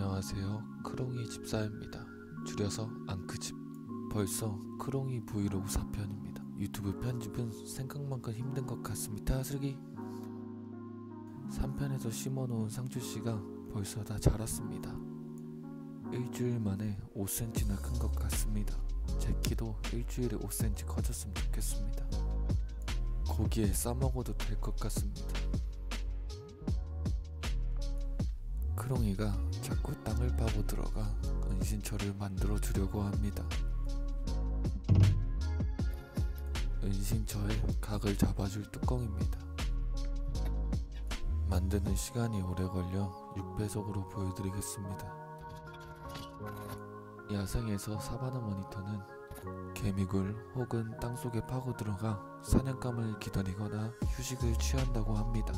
안녕하세요, 크롱이 집사입니다. 줄여서 안크집. 벌써 크롱이 브이로그 4편입니다. 유튜브 편집은 생각만큼 힘든 것 같습니다. 슬기 3편에서 심어놓은 상추씨가 벌써 다 자랐습니다. 일주일 만에 5cm나 큰 것 같습니다. 제 키도 일주일에 5cm 커졌으면 좋겠습니다. 고기에 싸먹어도 될 것 같습니다. 크롱이가 자꾸 땅을 파고 들어가 은신처를 만들어 주려고 합니다. 은신처에 각을 잡아줄 뚜껑입니다. 만드는 시간이 오래 걸려 6배속으로 보여드리겠습니다. 야생에서 사바나 모니터는 개미굴 혹은 땅속에 파고 들어가 사냥감을 기다리거나 휴식을 취한다고 합니다.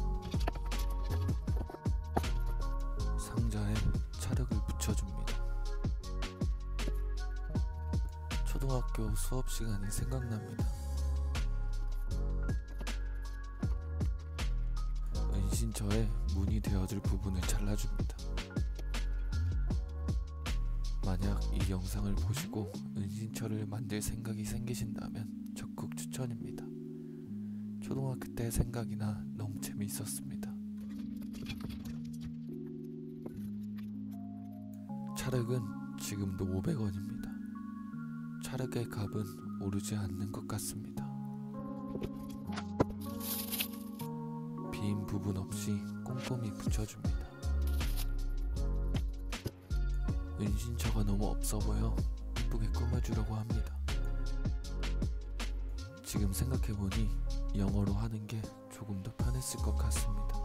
상자에 찰흙을 붙여줍니다. 초등학교 수업시간이 생각납니다. 은신처에 문이 되어줄 부분을 잘라줍니다. 만약 이 영상을 보시고 은신처를 만들 생각이 생기신다면 적극 추천입니다. 초등학교 때 생각이나 너무 재미있었습니다. 찰흙은 지금도 500원입니다. 찰흙의 값은 오르지 않는 것 같습니다. 빈 부분 없이 꼼꼼히 붙여줍니다. 은신처가 너무 없어 보여 예쁘게 꾸며주려고 합니다. 지금 생각해보니 영어로 하는 게 조금 더 편했을 것 같습니다.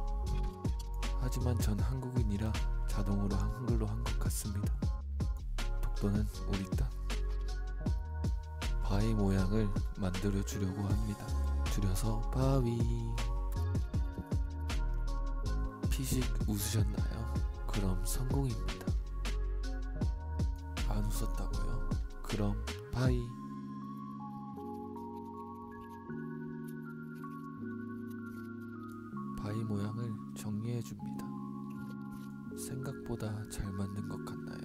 하지만 전 한국인이라 자동으로 한글로 한 것 같습니다. 독도는 우리 땅. 바위 모양을 만들어 주려고 합니다. 줄여서 바위. 피식 웃으셨나요? 그럼 성공입니다. 안 웃었다고요? 그럼 바이. 바위 모양을 정리해 줍니다. 생각보다 잘 맞는 것 같나요?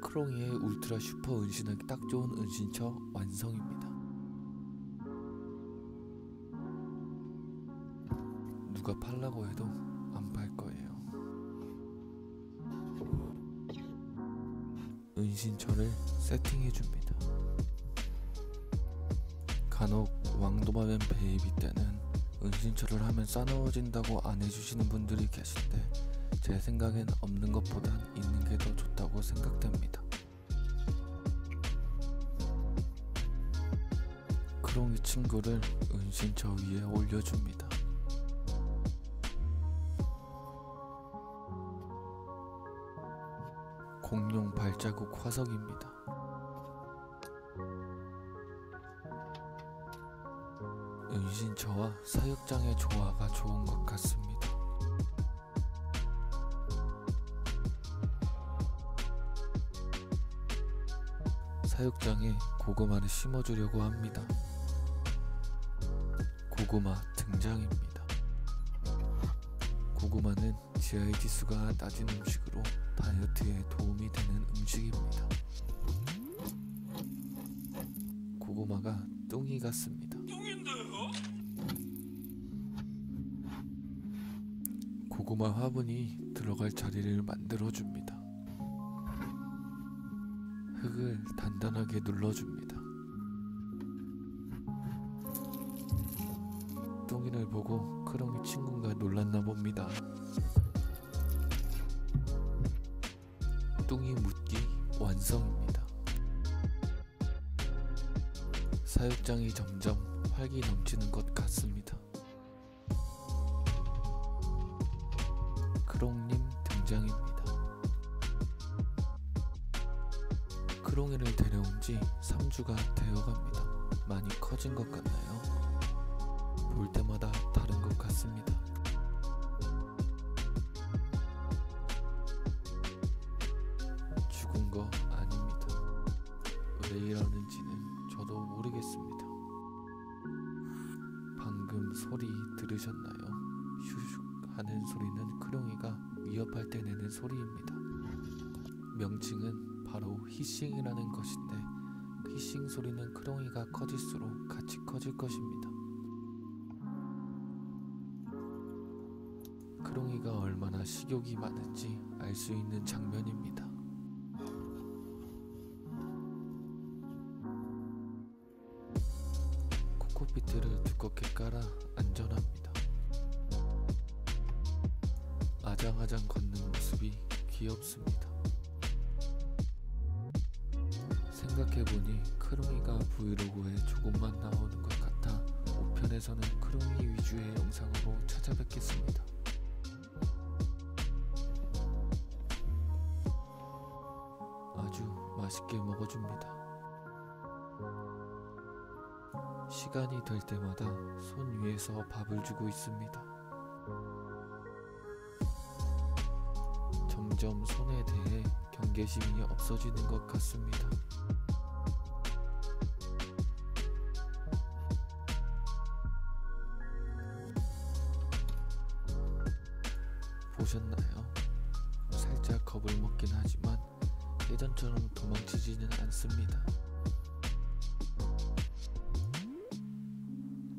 크롱이의 울트라 슈퍼 은신하기 딱 좋은 은신처 완성입니다. 누가 팔라고 해도 안 팔 거예요. 은신처를 세팅해 줍니다. 간혹 왕도마뱀 베이비 때는 은신처를 하면 싸나워진다고 안 해주시는 분들이 계신데 제 생각엔 없는 것보단 있는 게 더 좋다고 생각됩니다. 크롱이 친구를 은신처 위에 올려줍니다. 공룡 발자국 화석입니다. 은신처와 사육장의 조화가 좋은 것 같습니다. 사육장에 고구마를 심어주려고 합니다. 고구마 등장입니다. 고구마는 GI 지수가 낮은 음식으로 다이어트에 도움이 되는 음식입니다. 고구마가 뚱이 같습니다. 고구마 화분이 들어갈 자리를 만들어줍니다. 흙을 단단하게 눌러줍니다. 똥이를 보고 크롱이 친구가 놀랐나 봅니다. 똥이 묻기 완성입니다. 사육장이 점점 활기 넘치는 것 같습니다. 크롱님 등장입니다. 크롱이를 데려온 지 3주가 되어갑니다. 많이 커진 것 같나요? 볼 때마다 다른 것 같습니다. 죽은 거 아닙니다. 왜 이러는지는 저도 모르겠습니다. 방금 소리 들으셨나요? 슈슉 하는 소리는 크롱이가 위협할 때 내는 소리입니다. 명칭은 바로 히싱이라는 것인데, 히싱 소리는 크롱이가 커질수록 같이 커질 것입니다. 크롱이가 얼마나 식욕이 많은지 알 수 있는 장면입니다. 코코피트를 두껍게 깔아 안전합니다. 아장아장 걷는 모습이 귀엽습니다. 생각해보니 크롱이가 브이로그에 조금만 나오는 것 같아 5편에서는 크롱이 위주의 영상으로 찾아뵙겠습니다. 아주 맛있게 먹어줍니다. 시간이 될 때마다 손 위에서 밥을 주고 있습니다. 점점 손에 대해 경계심이 없어지는 것 같습니다. 보셨나요? 살짝 겁을 먹긴 하지만 예전처럼 도망치지는 않습니다.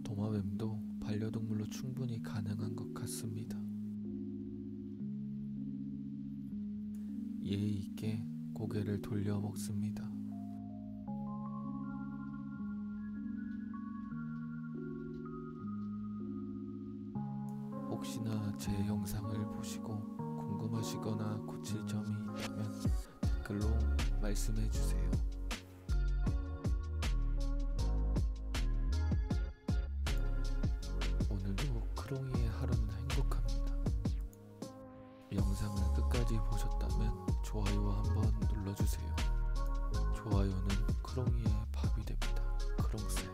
도마뱀도 반려동물로 충분히 가능한 것 같습니다. 예의 있게 고개를 돌려 먹습니다. 혹시나 제 영상을 보시고 궁금하시거나 고칠 점이 있다면 댓글로 말씀해주세요. 크롱이의 하루는 행복합니다. 영상을 끝까지 보셨다면 좋아요 한번 눌러주세요. 좋아요는 크롱이의 밥이 됩니다. 크롱쌤.